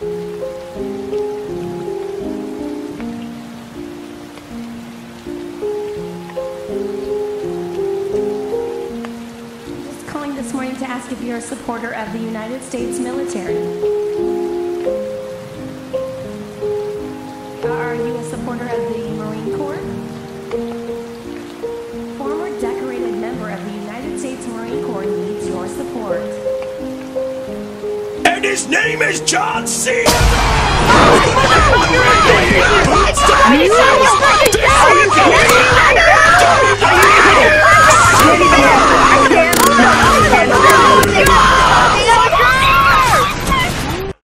Just calling this morning to ask if you're a supporter of the United States military. Are you a supporter of the Marine Corps? Former decorated member of the United States Marine Corps needs your support. And his name is John Cena!